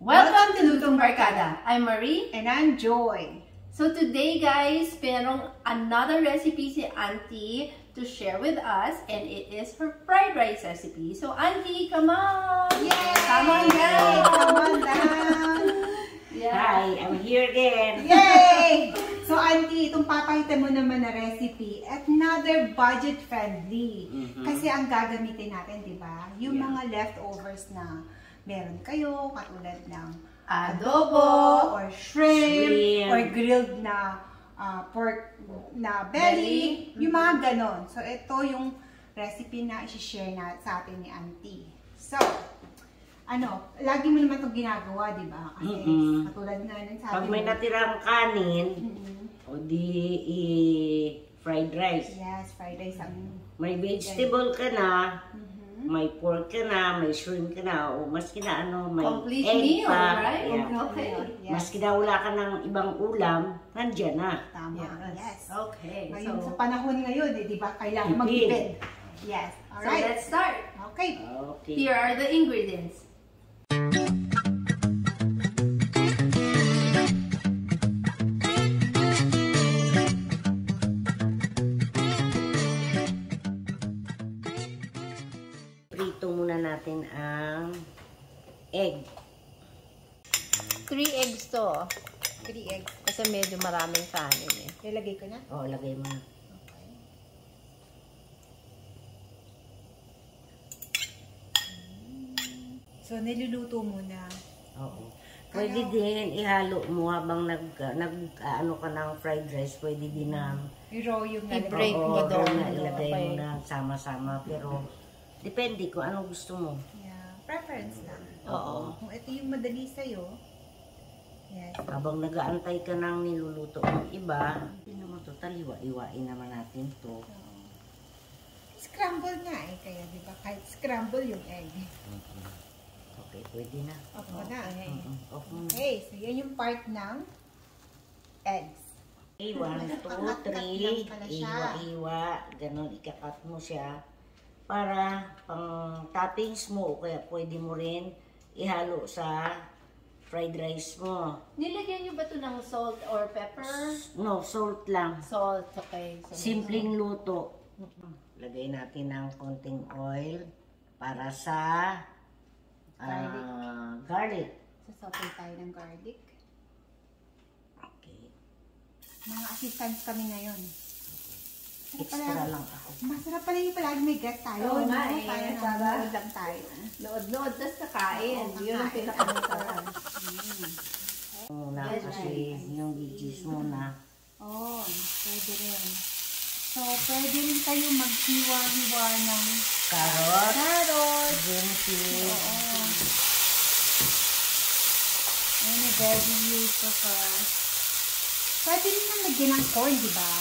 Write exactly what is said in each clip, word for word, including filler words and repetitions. Welcome to Lutong Barkada! I'm Marie and I'm Joy. So today guys, merong another recipe si Auntie to share with us, and it is her fried rice recipe. So Auntie, come on! Yay! Come on guys! Come on down! Yeah. Hi! I'm here again! Yay! So Auntie, itong papakita mo naman na recipe, another budget friendly. Mm-hmm. Kasi ang gagamitin natin, di ba? Yung yeah. mga leftovers na meron kayo, katulad ng adobo, or shrimp, shrimp. or grilled na uh, pork na belly, belly. yung mga ganon. So, ito yung recipe na isi-share na sa atin ni Auntie. So, ano, lagi mo naman itong ginagawa, di ba? Kasi mm-hmm. katulad nga ng sabi Pag may natirang kanin, mm-hmm. o di i-fried rice. Yes, fried rice. Mm-hmm. May vegetable ka na, mm-hmm. may pork ka na, may shrimp ka na, o maski na ano, may complete egg meal, pa. Right? Yeah. Okay. Yes. Maski na wala ka ng ibang ulam, nandiyan na. Tama. Yes. yes. Okay. Ngayon, so, sa panahon ngayon, eh, di ba, kailangan mag-ipid. Yes. All right. So let's start. Okay. okay. Here are the ingredients. Natin ang egg. Three eggs to. Three eggs. Kasi medyo maraming kanin eh. Ilagay ko na? Oo, lagay mo na. Okay. So, niluluto muna. Oo. Pwede Kaya, din ihalo mo habang nag, nag ano ka ng fried rice, pwede din na i-break mo doon. Ilagay mo na sama-sama, pero depende ko ano gusto mo. Yeah, preference lang. Oo. Kung ito yung madali sa'yo. Yes. Habang nag-aantay ka nang niluluto ng iba, hindi naman ito, taliwa-iwain naman natin to. Oo. Scramble nga eh, kaya di ba? Kahit scramble yung egg. Okay, okay pwede na. Opo okay. na. Okay. Okay. Okay. okay, so yan yung part ng eggs. Okay, one, two, three, iwa-iwa, ganun, ikakat mo siya. Para pang toppings mo, kaya pwede mo rin ihalo sa fried rice mo. Nilagyan niyo ba ito ng salt or pepper? No, salt lang. Salt, okay. So, simpleng luto. Lagay natin ng konting oil para sa garlic. Uh, garlic. Sasaute tayo ng garlic. Okay. Mga assistants kami ngayon. Extra lang ako. Masarap pala yung palagi may guest tayo. Oo nga eh. Nood lang tayo. Nood-nood, tas nakain. Yun ang pinakamasarap. Muna kasi yung veggies muna. Oo, pwede rin. So, pwede rin kayo maghiwa-hiwa ng carrot, ginseng. Oo. Ayun na, very useful ka. Pwede rin na lagyan ng corn, di ba?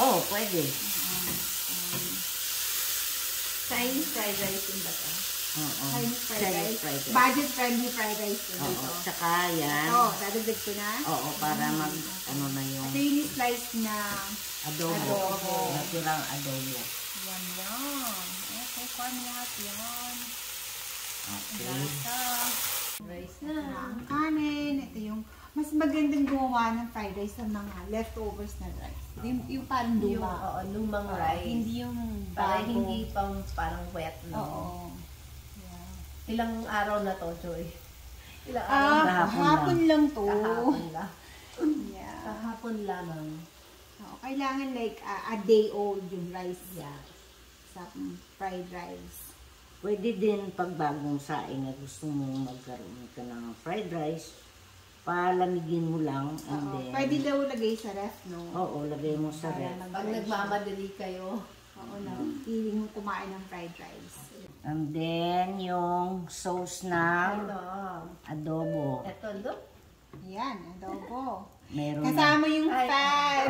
Oh, pwede. Chinese fried rice din ba ito? Oo. Chinese fried rice. Budget friendly fried rice din ito. Oo. Tsaka yan. Oo, dadagdag ko na. Oo, para mag, ano na yung... Ito yung slice na adobo. Naturang adobo. Yan yan. Okay, kuwan lahat yan. Okay. Lasa. Rice na. Ang kanin. Ito yung... Mas magandang gumawa ng fried rice sa mga leftovers na rice. Yung parang luma. Oo, lumang rice. Hindi yung bago. Hindi pang parang wet. Oo. Ilang araw na to, Joy? Ilang araw na? Kahapon lang to. Kahapon lang. Kahapon lamang. Kailangan like a day old yung rice. Yeah. Sa fried rice. Pwede din pag bagong saing na gusto mong magkaroon ka ng fried rice. Palamigin mo lang. And Oo, then, pwede daw lagay sa ref, no? Oo, lagay mo sa ref. Pag nagmamadali kayo, oo na, hindi mo kumain ng fried rice. And then, yung sauce na ito. adobo. Ito, look. Yan, adobo. Meron Kasama na. yung pan.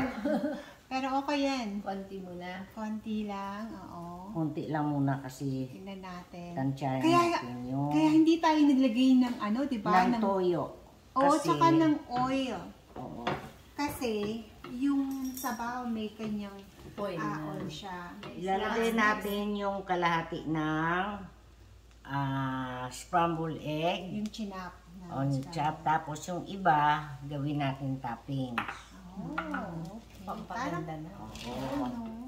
Pero okay yan. Konti muna. Konti lang, oo. Konti lang muna kasi. Tignan natin. Tansyahin natin yun. Kaya hindi tayo naglagay ng ano, di ba? Ng toyo. Oo, tsaka ng oil. Oo. Kasi, yung sabaw may kanyang oil siya. Ilalagay natin yung kalahati ng uh, scrambled egg. Yung chinap. O, yung chop. Tapos yung iba, gawin natin toppings. Oh, okay. Pampaganda na. Oo.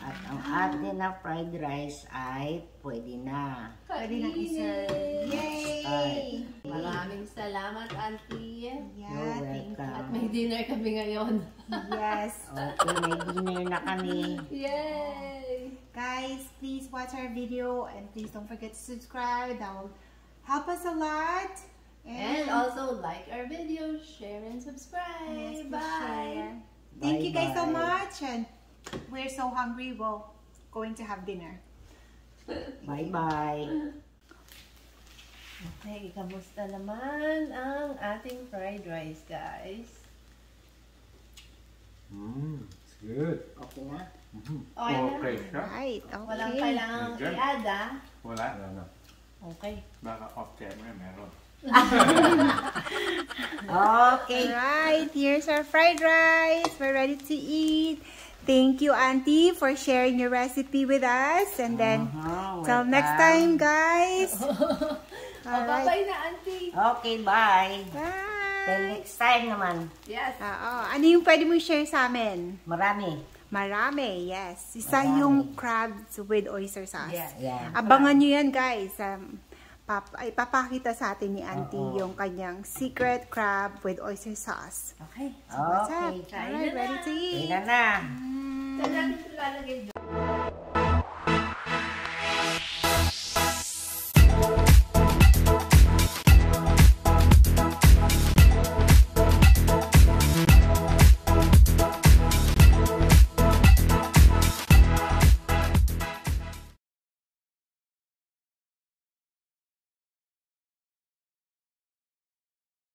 At ang atin na fried rice ay pwede na. Pwede na i-serve. Yay! Maraming salamat, Auntie. Yeah, thank you. At may dinner kami ngayon. Yes. Okay, may dinner na kami. Yay! Guys, please watch our video and please don't forget to subscribe. That will help us a lot. And, and also like our video, share, and subscribe. Yes, bye. Bye. Thank bye, you guys bye. so much. And we're so hungry, we're going to have dinner. Bye-bye. Okay, kamusta naman ang ating fried rice, guys? Mmm, it's good. Okay na? Mm-hmm. Okay, okay na? Right, okay. Walang kailangang i-add, ah? Wala? Wala. Okay. Baka off-camera meron. Okay. Alright, here's our fried rice. We're ready to eat. Thank you, Auntie, for sharing your recipe with us. And then, uh-huh, till next time, guys. All right. Bye-bye na, Auntie. Okay, bye. Bye. Till next time naman. Yes. Uh-oh. Ano yung pwede mong share sa amin? Marami. Marami, yes. Isa Marami. yung crabs with oyster sauce. Yeah, yeah. Abangan nyo yan, guys. Um, pap ay, papakita sa atin ni Auntie uh-oh. yung kanyang secret crab with oyster sauce. Okay. So, okay. What's up? Okay. All right, ready to eat. Kailan na. Kailan na. Lalagay doon.